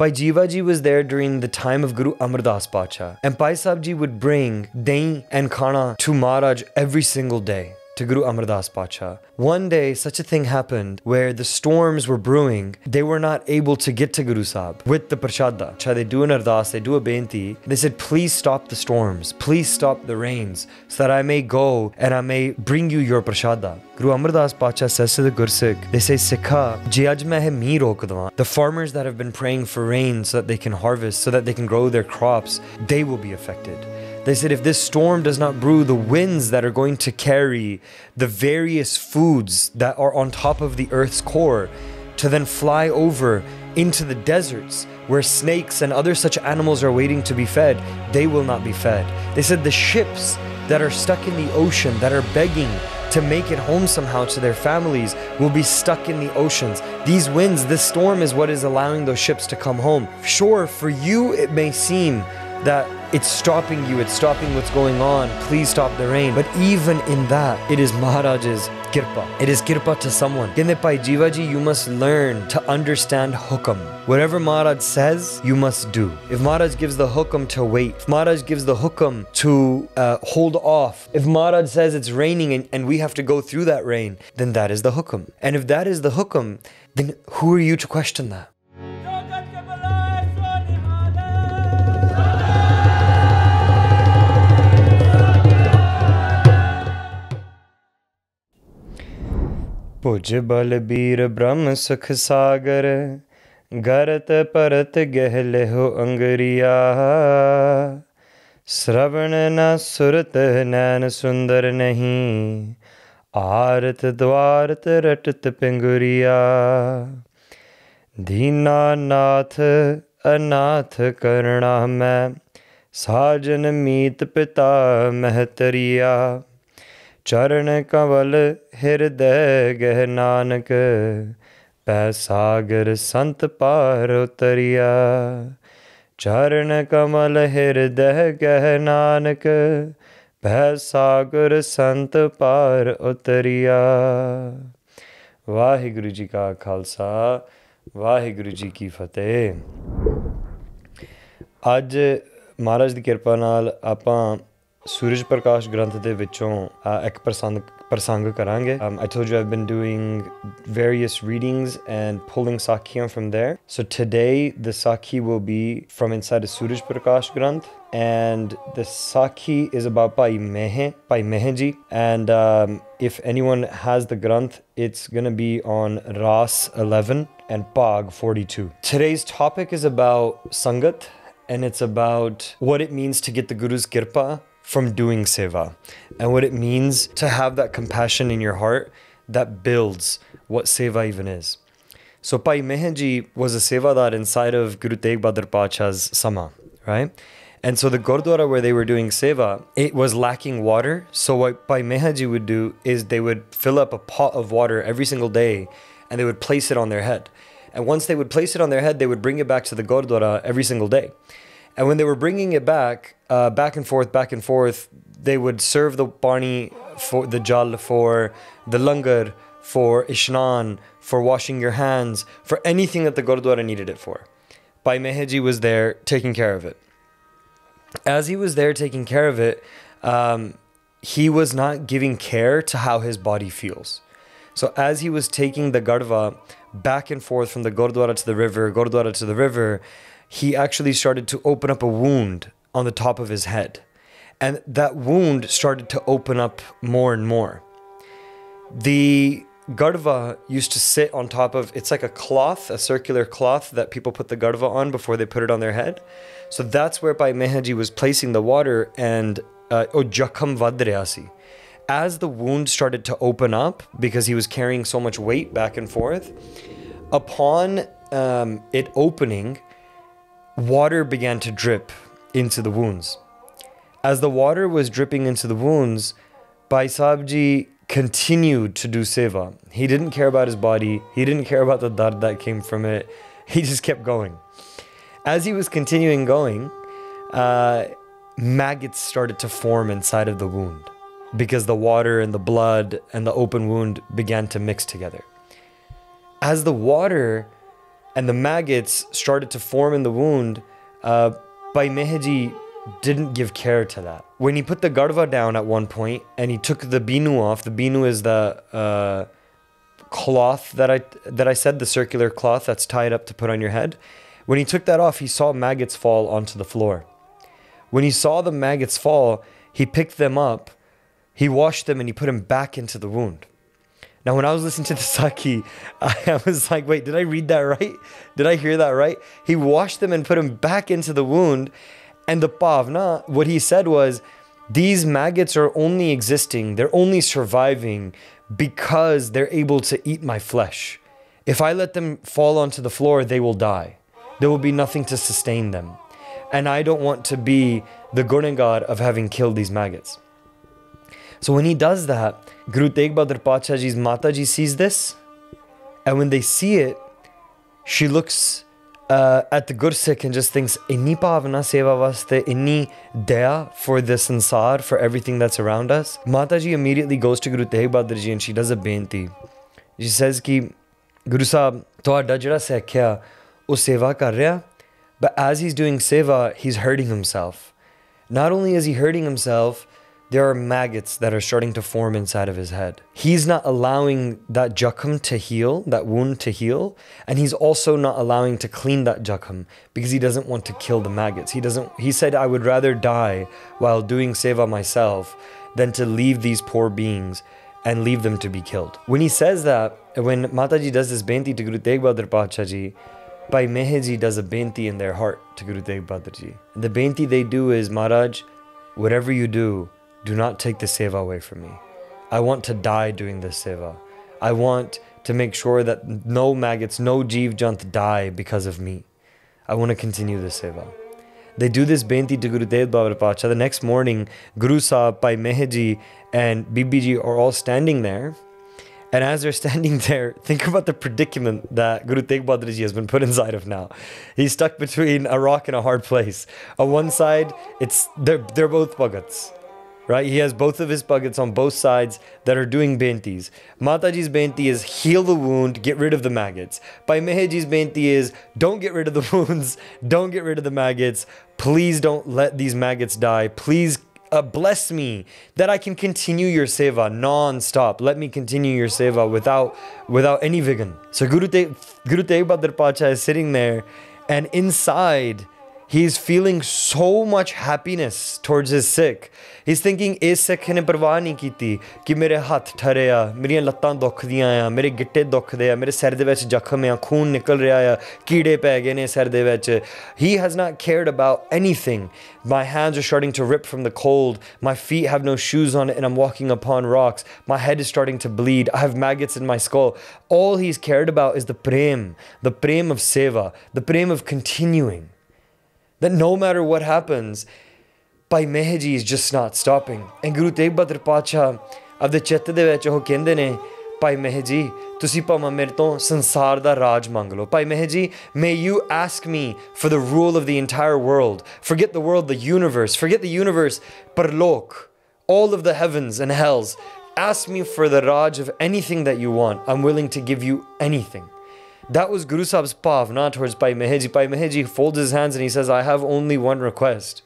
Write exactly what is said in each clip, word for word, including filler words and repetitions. Bhai Jeeva Ji was there during the time of Guru Amar Das Pacha, and Bhai Sahib Ji would bring dahi and khana to Maharaj every single day, to Guru Amar Das Pacha. One day, such a thing happened where the storms were brewing. They were not able to get to Guru Sahib with the prashada. So they do an ardas, they do a benti. They said, please stop the storms, please stop the rains, so that I may go and I may bring you your prashada. Guru Amar Das Pacha says to the Gursikh, they say, Sikha, the farmers that have been praying for rain so that they can harvest, so that they can grow their crops, they will be affected. They said, if this storm does not brew, the winds that are going to carry the various foods that are on top of the earth's core to then fly over into the deserts where snakes and other such animals are waiting to be fed, they will not be fed. They said the ships that are stuck in the ocean, that are begging to make it home somehow to their families, will be stuck in the oceans. These winds, this storm is what is allowing those ships to come home. Sure, for you it may seem that it's stopping you, it's stopping what's going on, please stop the rain. But even in that, it is Maharaj's kirpa. It is kirpa to someone. In the Bhai Jeeva Ji, you must learn to understand hukam. Whatever Maharaj says, you must do. If Maharaj gives the hukam to wait, if Maharaj gives the hukam to uh, hold off, if Maharaj says it's raining and, and we have to go through that rain, then that is the hukam. And if that is the hukam, then who are you to question that? भुज बल बीर ब्रह्म सुख सागर गरत परत गहले हो अंगरिया श्रवण न सुरत नैन सुंदर नहीं आरत द्वारत रटत पिंगुरिया दीना नाथ अनाथ करुणा मैं साजन मीत पिता महतरिया चरण कंवल हृदय गह नानक पैसागर संत पार उतरिया चरण कमल हृदय गह नानक पैसागर संत पार उतरिया। वाहिगुरु जी का खालसा, वाहिगुरु जी की फतेह। आज महाराज की कृपा नाल आपां Suraj Prakash Granth de Vichon ek prasang karange. I told you I've been doing various readings and pulling Sakhiyan from there. So today the Sakhi will be from inside of Suraj Prakash Granth, and the Sakhi is about Bhai Mehan, Bhai Mehan Ji. And um, if anyone has the Granth, it's gonna be on Ras eleven and Pag forty-two. Today's topic is about Sangat, and it's about what it means to get the Guru's Kirpa from doing seva, and what it means to have that compassion in your heart that builds what seva even is. So Bhai Mehan Ji was a sevadar inside of Guru Tegh Bahadur Pacha's sama, right? And so the Gurdwara where they were doing seva, it was lacking water. So what Bhai Mehan Ji would do is they would fill up a pot of water every single day and they would place it on their head. And once they would place it on their head, they would bring it back to the Gurdwara every single day. And when they were bringing it back, uh, back and forth, back and forth, they would serve the pani, for the jal, for the langar, for ishnan, for washing your hands, for anything that the Gurdwara needed it for. Bhai Mehan Ji was there taking care of it. As he was there taking care of it, um, he was not giving care to how his body feels. So as he was taking the garva back and forth from the Gurdwara to the river, Gurdwara to the river, he actually started to open up a wound on the top of his head. And that wound started to open up more and more. The garva used to sit on top of, it's like a cloth, a circular cloth that people put the garva on before they put it on their head. So that's where Bhai Mehan Ji was placing the water, and uh, as the wound started to open up, because he was carrying so much weight back and forth, upon um, it opening, water began to drip into the wounds. As the water was dripping into the wounds, Bhai Sahib Ji continued to do seva. He didn't care about his body. He didn't care about the dard that came from it. He just kept going. As he was continuing going, uh, maggots started to form inside of the wound because the water and the blood and the open wound began to mix together. As the water and the maggots started to form in the wound, uh, Bhai Mehan Ji didn't give care to that. When he put the garva down at one point and he took the binu off, the binu is the uh, cloth that I, that I said, the circular cloth that's tied up to put on your head. When he took that off, he saw maggots fall onto the floor. When he saw the maggots fall, he picked them up, he washed them, and he put them back into the wound. Now, when I was listening to the Sakhi, I was like, wait, did I read that right? Did I hear that right? He washed them and put them back into the wound. And the Pavna, what he said was, these maggots are only existing, they're only surviving because they're able to eat my flesh. If I let them fall onto the floor, they will die. There will be nothing to sustain them. And I don't want to be the gunagar of having killed these maggots. So when he does that, Guru Tegh Bahadur Pacha Ji's Mataji sees this. And when they see it, she looks Uh, at the Gursikh and just thinks, inni pavna seva vaste, inni daya for the sansar, for everything that's around us. Mataji immediately goes to Guru Tegh Bahadur Ji and she does a benti. She says ki, Guru Sahib, tohada jehda sekhya, oh seva kar reha. But as he's doing seva, he's hurting himself. Not only is he hurting himself, there are maggots that are starting to form inside of his head. He's not allowing that jakham to heal, that wound to heal, and he's also not allowing to clean that jakham because he doesn't want to kill the maggots. He doesn't. He said, I would rather die while doing seva myself than to leave these poor beings and leave them to be killed. When he says that, when Mataji does this benti to Guru Tegh Bahadur Pacha Ji, Bhai Mehan Ji does a benti in their heart to Guru Tegh Bahadur Ji. And the benti they do is, Maharaj, whatever you do, do not take the seva away from me. I want to die doing this seva. I want to make sure that no maggots, no jeev jant die because of me. I want to continue the seva. They do this benti to Guru Tegh Bahadur Pacha. The next morning, Guru Sahib, Bhai Mehan Ji, and Bibi Ji are all standing there. And as they're standing there, think about the predicament that Guru Tegh Bahadur Ji has been put inside of now. He's stuck between a rock and a hard place. On one side, it's they're, they're both bhagats. Right? He has both of his bhagats on both sides that are doing bentis. Mataji's benti is heal the wound, get rid of the maggots. Bhai Mehan Ji's benti is don't get rid of the wounds, don't get rid of the maggots. Please don't let these maggots die. Please uh, bless me that I can continue your seva non-stop. Let me continue your seva without without any vighan. So Guru Te Guru Tegh Bahadur Pacha is sitting there, and inside he's feeling so much happiness towards his Sikh. He's thinking, "Is Sikh ne parwah nahi kiti ki mere hath thare ya, meriyan lattan dukhdiyan ya, mere gitte dukhde ya, mere sar de vich jakham ya, khoon nikal reha ya, keede pay gaye ne sar de vich." He has not cared about anything. My hands are starting to rip from the cold. My feet have no shoes on it, and I'm walking upon rocks. My head is starting to bleed. I have maggots in my skull. All he's cared about is the prem, the prem of seva, the prem of continuing. That no matter what happens, Bhai Mehan Ji is just not stopping. And Guru Tegh Bahadur Pacha of the Chitta de Vich oh kende ne, Bhai Mehan Ji, tusi pama mere to sansar da raj mang lo. Bhai Mehan Ji, may you ask me for the rule of the entire world. Forget the world, the universe. Forget the universe, parlok, all of the heavens and hells. Ask me for the raj of anything that you want. I'm willing to give you anything. That was Guru Sahib's pavna towards Bhai Mehan Ji. Bhai Mehan Ji folds his hands and he says, I have only one request.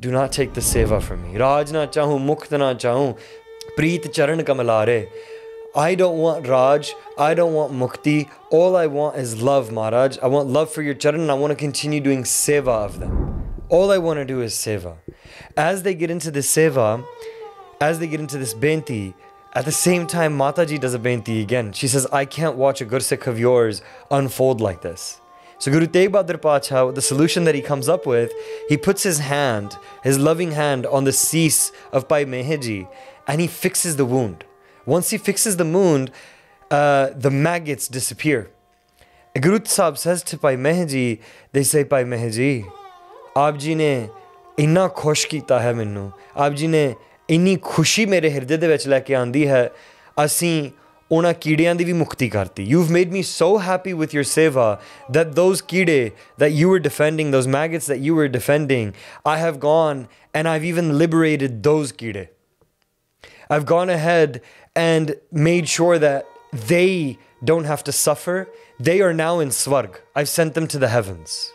Do not take the seva from me. Raj na chahu, mukt na chahu, preet charan kamalare. I don't want raj, I don't want mukti. All I want is love, Maharaj. I want love for your charan and I want to continue doing seva of them. All I want to do is seva. As they get into this seva, as they get into this benti, at the same time, Mataji does a benti again. She says, I can't watch a Gursikh of yours unfold like this. So Guru Tegh Bahadur Pacha, the solution that he comes up with, he puts his hand, his loving hand, on the cease of Bhai Mehan Ji, and he fixes the wound. Once he fixes the wound, uh, the maggots disappear. Guru Sahib says to Bhai Mehan Ji, they say, Bhai Mehan Ji, Aap Ji ne inna khosh kita hai minnu. Aap Ji ne ਇੰਨੀ ਖੁਸ਼ੀ ਮੇਰੇ ਹਿਰਦੇ ਦੇ ਵਿੱਚ ਲੈ ਕੇ ਆਂਦੀ ਹੈ ਅਸੀਂ ਉਹਨਾਂ ਕੀੜਿਆਂ ਦੀ ਵੀ ਮੁਕਤੀ ਕਰਤੀ you've made me so happy with your seva that those ਕੀੜੇ that you were defending those maggots that you were defending I have gone and I've even liberated those ਕੀੜੇ I've gone ahead and made sure that they don't have to suffer They are now in Swarg. I've sent them to the heavens.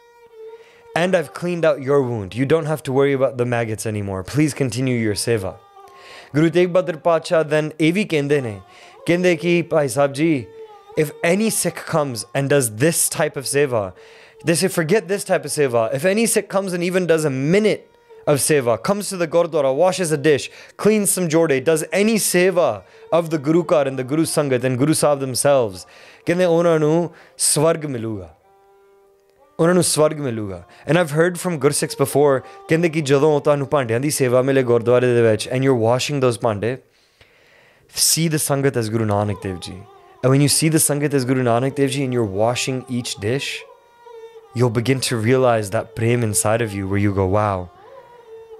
And I've cleaned out your wound. You don't have to worry about the maggots anymore. Please continue your seva. Guru Tegh Bahadur Pasha then evi kende ne. Kende ki, Bhai Sahib Ji, if any Sikh comes and does this type of seva, they say, forget this type of seva. If any Sikh comes and even does a minute of seva, comes to the Gurdwara, washes a dish, cleans some jorde, does any seva of the Gurukar and the Guru Sangat and Guru Sahib themselves, kende onanu swarg miluga. Onanu swarg miluga. And I've heard from Gursikhs before, kende ki jadon tanu pandeyan di seva mile Gurdwara de vich, and you're washing those pande, see the Sangat as Guru Nanak Dev Ji. And when you see the Sangat as Guru Nanak Dev Ji and you're washing each dish, you'll begin to realize that prem inside of you where you go, wow,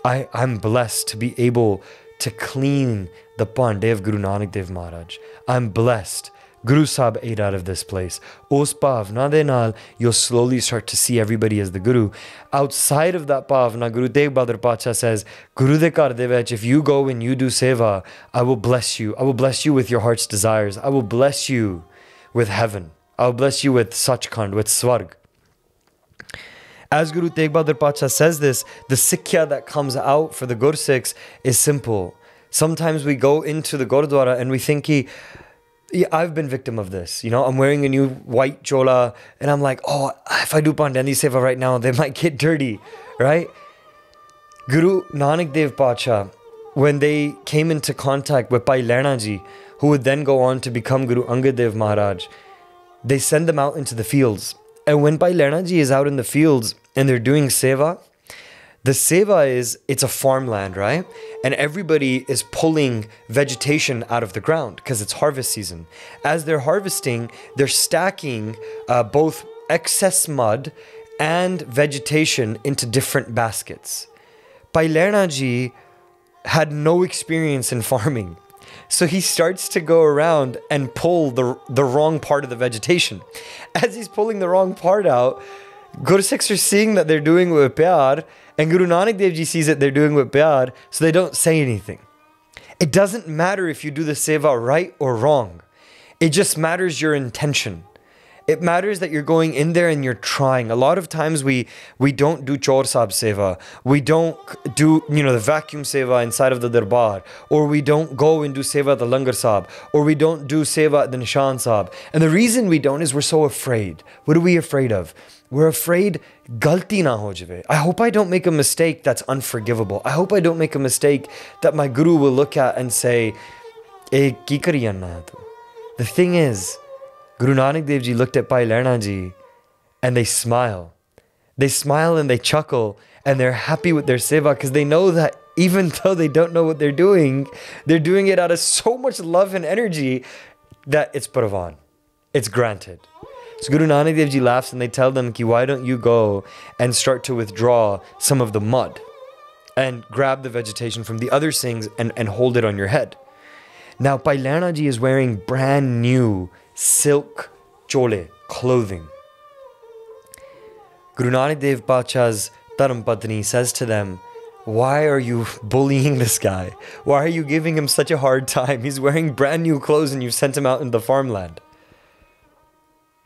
I, I'm blessed to be able to clean the pande of Guru Nanak Dev Maharaj. I'm blessed. Guru Sahib ate out of this place. Os Pavna de Naal, you'll slowly start to see everybody as the Guru. Outside of that Pavna, Guru Tegh Bahadur Pasha says, Guru de Kar Devech, if you go and you do seva, I will bless you. I will bless you with your heart's desires. I will bless you with heaven. I will bless you with Sachkhand, with Swarg. As Guru Tegh Bahadur Pasha says this, the Sikhya that comes out for the Gursikhs is simple. Sometimes we go into the Gurdwara and we think, he, yeah, I've been victim of this. You know, I'm wearing a new white chola and I'm like, oh, if I do Pandandi Seva right now, they might get dirty, right? Guru Nanak Dev Pasha, when they came into contact with Bhai Lehna Ji, who would then go on to become Guru Angad Dev Maharaj, they send them out into the fields. And when Bhai Lehna Ji is out in the fields and they're doing seva, the seva is, it's a farmland, right? And everybody is pulling vegetation out of the ground because it's harvest season. As they're harvesting, they're stacking uh, both excess mud and vegetation into different baskets. Bhai Lehna Ji had no experience in farming. So he starts to go around and pull the, the wrong part of the vegetation. As he's pulling the wrong part out, Gursikhs are seeing that they're doing with pyar, and Guru Nanak Dev Ji sees that they're doing with pyar, so they don't say anything. It doesn't matter if you do the seva right or wrong. It just matters your intention. It matters that you're going in there and you're trying. A lot of times we we don't do Chaur Sahib Seva. We don't do, you know, the vacuum Seva inside of the Darbar. Or we don't go and do Seva at the Langar Sahib. Or we don't do Seva at the Nishan Sahib. And the reason we don't is we're so afraid. What are we afraid of? We're afraid, galti na ho jave. I hope I don't make a mistake that's unforgivable. I hope I don't make a mistake that my Guru will look at and say, eh, ki kariyan na tu? The thing is, Guru Nanak Dev Ji looked at Bhai Lehna Ji and they smile. They smile and they chuckle and they're happy with their seva because they know that even though they don't know what they're doing, they're doing it out of so much love and energy that it's parvan. It's granted. So Guru Nanak Dev Ji laughs and they tell them, ki, why don't you go and start to withdraw some of the mud and grab the vegetation from the other things and, and hold it on your head. Now Bhai Lehna Ji is wearing brand new silk chole, clothing. Guru Nanak Dev Pasha's Dharmapatni says to them, why are you bullying this guy? Why are you giving him such a hard time? He's wearing brand new clothes and you sent him out in the farmland.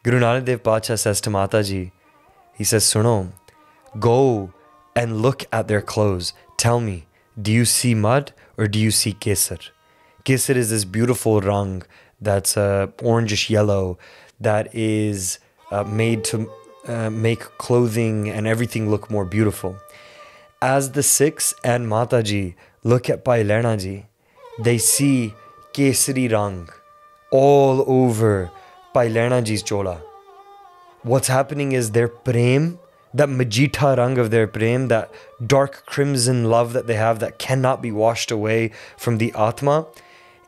Guru Nanak Dev Pasha says to Mataji, he says, Suno, go and look at their clothes. Tell me, do you see mud or do you see kesar? Kesar is this beautiful rang that's uh, orangish yellow, that is uh, made to uh, make clothing and everything look more beautiful. As the Sikhs and Mataji look at Bhai Lehna Ji, they see kesari rang all over Bhai Lehna Ji's chola. What's happening is their prem, that majitha rang of their prem, that dark crimson love that they have that cannot be washed away from the Atma,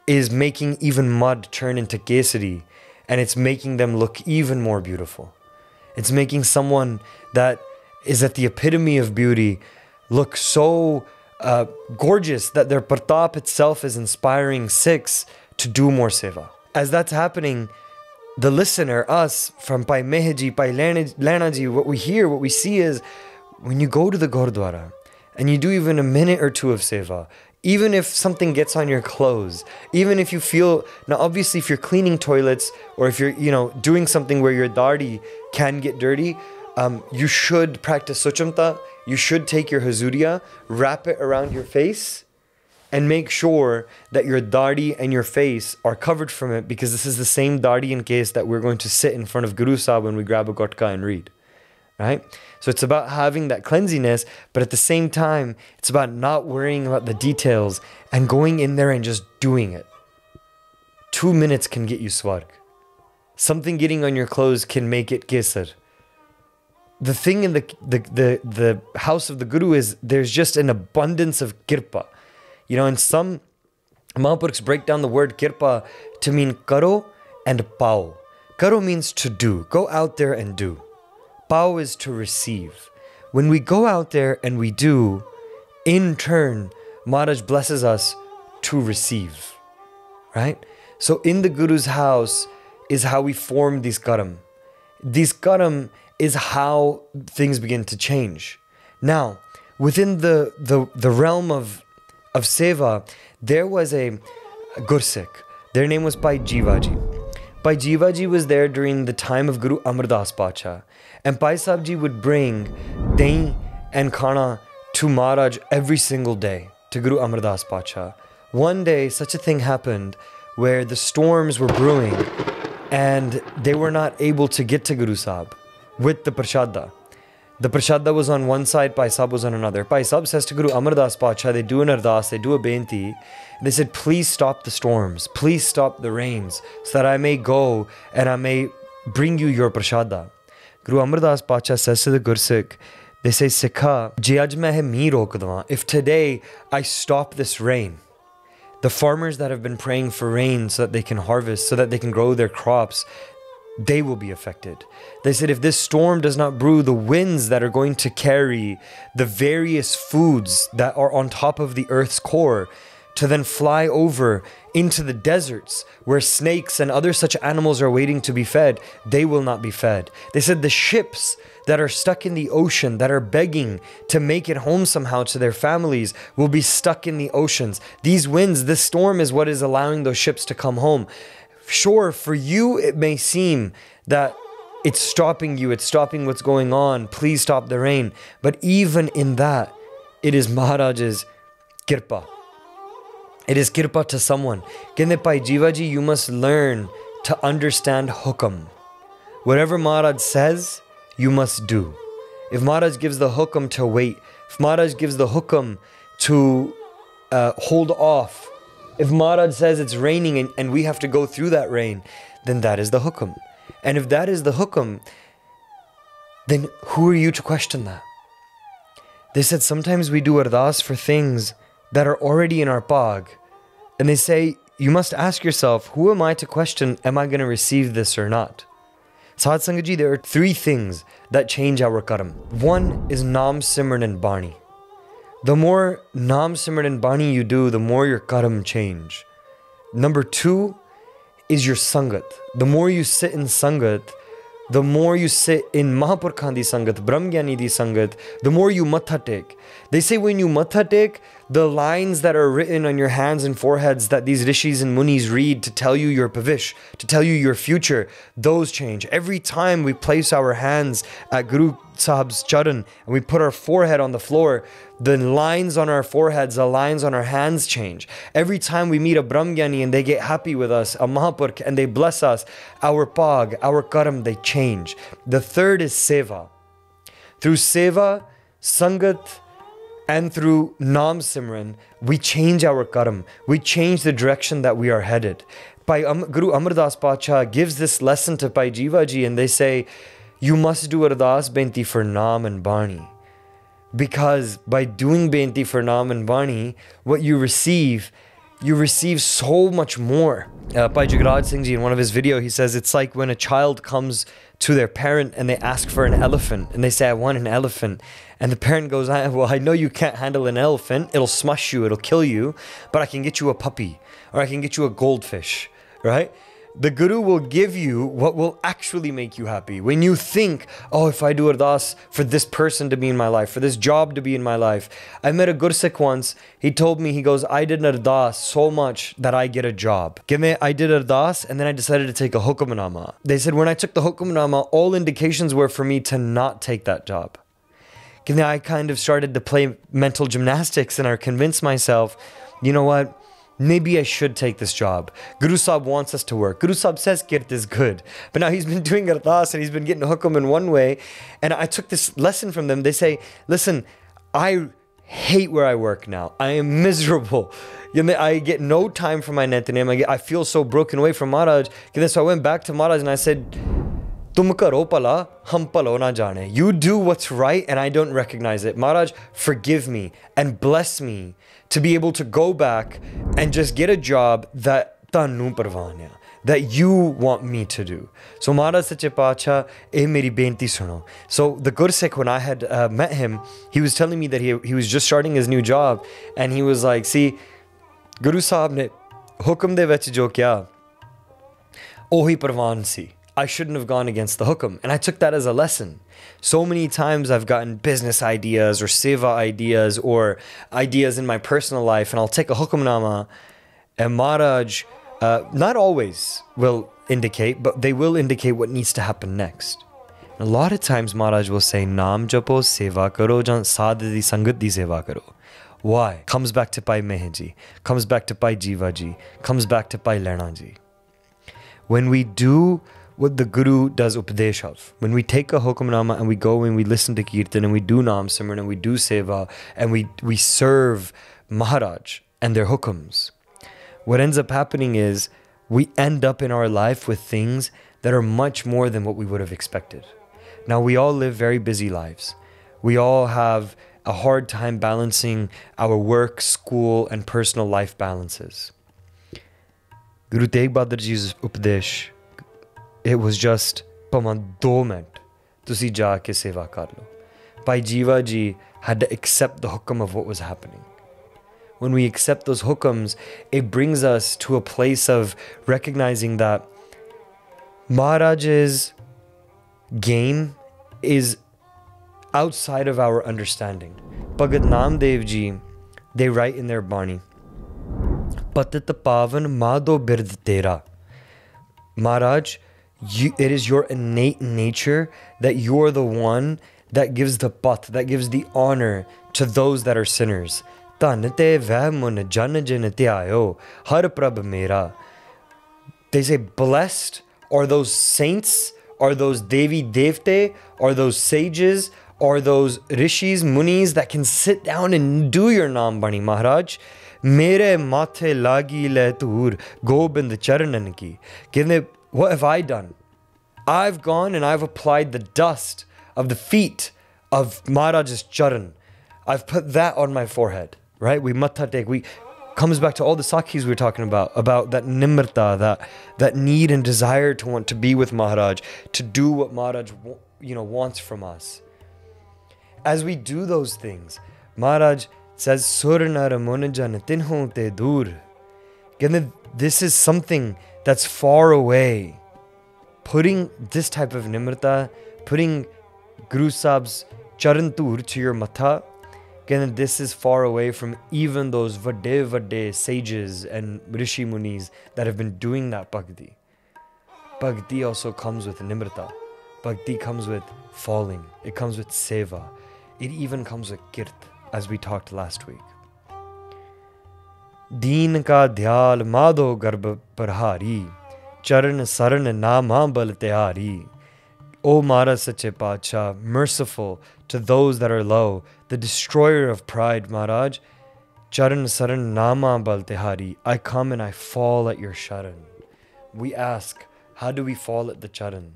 is making even mud turn into kesari, and it's making them look even more beautiful. It's making someone that is at the epitome of beauty look so uh, gorgeous that their pratap itself is inspiring Sikhs to do more seva. As that's happening, the listener, us, from Bhai Mehan Ji, Bhai Lehna Ji, what we hear, what we see is, when you go to the Gurdwara, and you do even a minute or two of seva, Even if something gets on your clothes, even if you feel, now obviously if you're cleaning toilets or if you're, you know, doing something where your dadi can get dirty, um, you should practice suchamta, you should take your hazuriya, wrap it around your face and make sure that your dadi and your face are covered from it, because this is the same dadi in case that we're going to sit in front of Guru Sahib when we grab a gotka and read. Right? So it's about having that cleansiness, but at the same time, it's about not worrying about the details and going in there and just doing it. Two minutes can get you swarg. Something getting on your clothes can make it kesar. The thing in the, the, the, the house of the Guru is there's just an abundance of kirpa. You know, and some Mahapurukhs break down the word kirpa to mean karo and pao. Karo means to do. Go out there and do. Pao is to receive. When we go out there and we do, in turn, Maharaj blesses us to receive. Right? So in the Guru's house is how we form these karam. These karam is how things begin to change. Now, within the, the, the realm of, of seva, there was a Gursikh. Their name was Bhai Jeeva Ji. Bhai Jeeva Ji was there during the time of Guru Amar Das Pacha. And Bhai Sahib Ji would bring dahi and khana to Maharaj every single day, to Guru Amar Das Pacha. One day, such a thing happened where the storms were brewing and they were not able to get to Guru Sahib with the prashadda. The prashadda was on one side, Bhai Sahib was on another. Bhai Sahib says to Guru Amar Das Pacha, they do an ardas, they do a benti. They said, please stop the storms, please stop the rains, so that I may go and I may bring you your prashadda. Guru Amar Das Pacha says to the Gursikh, they say, Sikha, je aj main hai mi rok devan. If today I stop this rain, the farmers that have been praying for rain so that they can harvest, so that they can grow their crops, they will be affected. They said, if this storm does not brew, the winds that are going to carry the various foods that are on top of the earth's core to then fly over into the deserts where snakes and other such animals are waiting to be fed, they will not be fed. They said the ships that are stuck in the ocean, that are begging to make it home somehow to their families, will be stuck in the oceans. These winds, this storm is what is allowing those ships to come home. Sure, for you it may seem that it's stopping you, it's stopping what's going on, please stop the rain. But even in that, it is Maharaj's kirpa. It is kirpa to someone. Kende Bhai Jeeva Ji, you must learn to understand hukam. Whatever Maharaj says, you must do. If Maharaj gives the hukam to wait, if Maharaj gives the hukam to uh, hold off, if Maharaj says it's raining and, and we have to go through that rain, then that is the hukam. And if that is the hukam, then who are you to question that? They said sometimes we do ardas for things that are already in our pag. And they say, you must ask yourself, who am I to question, am I going to receive this or not? Saad Sangat Ji, there are three things that change our karam. One is Naam Simran and Bani. The more Naam Simran and Bani you do, the more your karam change. Number two is your Sangat. The more you sit in Sangat, the more you sit in Mahapurkhandi Sangat, Brahmgyanidi Sangat, the more you matha take. They say when you matha take, the lines that are written on your hands and foreheads that these rishis and munis read to tell you your pavish, to tell you your future, those change. Every time we place our hands at Guru Sahib's charan and we put our forehead on the floor, the lines on our foreheads, the lines on our hands change. Every time we meet a Brahmgyani and they get happy with us, a Mahapurkh, and they bless us, our pag, our karam, they change. The third is seva. Through seva, sangat, and through Naam Simran, we change our karam. We change the direction that we are headed. Bhai Am Guru Amar Das Pacha gives this lesson to Bhai Jeeva Ji and they say, you must do ardas benti for Naam and Bani. Because by doing benti for Naam and Bani, what you receive, you receive so much more. Uh, Bhai Jigaraj Singh Ji, in one of his videos, he says, it's like when a child comes to their parent and they ask for an elephant. And they say, I want an elephant. And the parent goes, I, well, I know you can't handle an elephant. It'll smush you, it'll kill you. But I can get you a puppy. Or I can get you a goldfish, right? The Guru will give you what will actually make you happy. When you think, oh, if I do ardas for this person to be in my life, for this job to be in my life. I met a Gursikh once, he told me, he goes, I did an ardas so much that I get a job. I did ardas and then I decided to take a hukamnama. They said, when I took the hukamnama, all indications were for me to not take that job. I kind of started to play mental gymnastics and I convinced myself, you know what? Maybe I should take this job. Guru Sahib wants us to work. Guru Sahib says Kirt is good. But now he's been doing ardas and he's been getting hukum in one way. And I took this lesson from them. They say, listen, I hate where I work now. I am miserable. I get no time for my Nitnem. I, get, I feel so broken away from Maharaj. So I went back to Maharaj and I said, Tum karo pala, hum palo na jane. You do what's right and I don't recognize it. Maharaj, forgive me and bless me to be able to go back and just get a job that tanu parvanya, that you want me to do. So Maharaj sache pacha, eh meri benti suno. So the Gursikh, when I had uh, met him, he was telling me that he, he was just starting his new job and he was like, see, Guru Sahib ne hukum de vich jo kya, ohi parvan si. I shouldn't have gone against the hukam. And I took that as a lesson. So many times I've gotten business ideas or seva ideas or ideas in my personal life, and I'll take a hukamnama, and Maharaj, uh, not always will indicate, but they will indicate what needs to happen next. And a lot of times Maharaj will say, Naam japo seva karo, jan sadhi sangat di seva karo. Why? Comes back to Bhai Mehan Ji, comes back to Bhai Jeeva Ji, comes back to Bhai Lehna Ji. When we do what the Guru does upadesh of, when we take a hukamnama and we go and we listen to Kirtan and we do Naam Simran and we do Seva and we, we serve Maharaj and their hukams, what ends up happening is we end up in our life with things that are much more than what we would have expected. Now, we all live very busy lives. We all have a hard time balancing our work, school and personal life balances. Guru Tegh Bahadur Ji's upadesh, it was just, Bhai Jeeva Ji had to accept the hukam of what was happening. When we accept those hukams, it brings us to a place of recognizing that Maharaj's game is outside of our understanding. Bhagat Naam Dev Ji, they write in their Bani, Patit Pavan Madho Bird Tera. Maharaj, You, it is your innate nature that you're the one that gives the path, that gives the honor to those that are sinners. They say, blessed are those saints, are those Devi Devte, are those sages, are those Rishis, Munis that can sit down and do your Naam Bani, Maharaj. Mere mathe lagi le tur gobind charanan ki. What have I done? I've gone and I've applied the dust of the feet of Maharaj's charan. I've put that on my forehead, right? We matha take, we, comes back to all the Sakhis we were talking about, about that nimrata, that, that need and desire to want to be with Maharaj, to do what Maharaj, you know, wants from us. As we do those things, Maharaj says, Surna Ramonajan tinho te dur. This is something that's far away. Putting this type of nimrata, putting Guru Sahib's charantur to your matha, again, this is far away from even those vade vade sages and rishi munis that have been doing that bhakti. Bhakti also comes with nimrata. Bhakti comes with falling. It comes with seva. It even comes with kirt, as we talked last week. Deen ka dhyal madho garba parhari, charan saran naam bal tehari. O Mara Sache Pacha, merciful to those that are low, the destroyer of pride, Maharaj. Charan saran naam bal tehari. I come and I fall at your charan. We ask, how do we fall at the charan?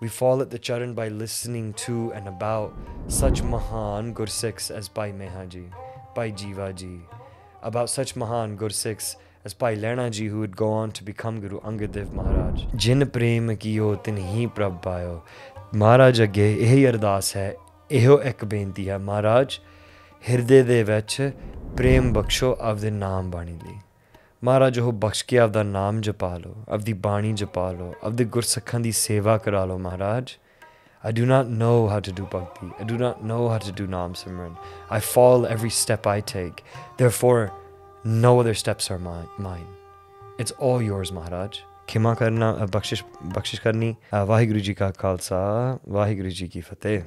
We fall at the charan by listening to and about such Mahan Gursikhs as Bhai Mehan Ji, Bhai Jeeva Ji, about such Mahan Gursikhs as Bhai Lehna Ji, who would go on to become Guru Angad Dev Maharaj. Jin prem kiyo tin hi prab payo. Maharaj age ehi ardas hai, eho ek benti hai. Maharaj, hirde de vich prem baksho avde naam bani di. Maharaj, oh, baksh ke aap da naam japa lo, aap di bani japa lo, aap di gursakhan di seva kara lo, Maharaj. I do not know how to do bhakti. I do not know how to do naam simran. I fall every step I take. Therefore, no other steps are my, mine. It's all yours, Maharaj. Khima karna, bakshish, bakshish karni. Vaheguru ji ka khalsa, Vaheguru ji ki fateh.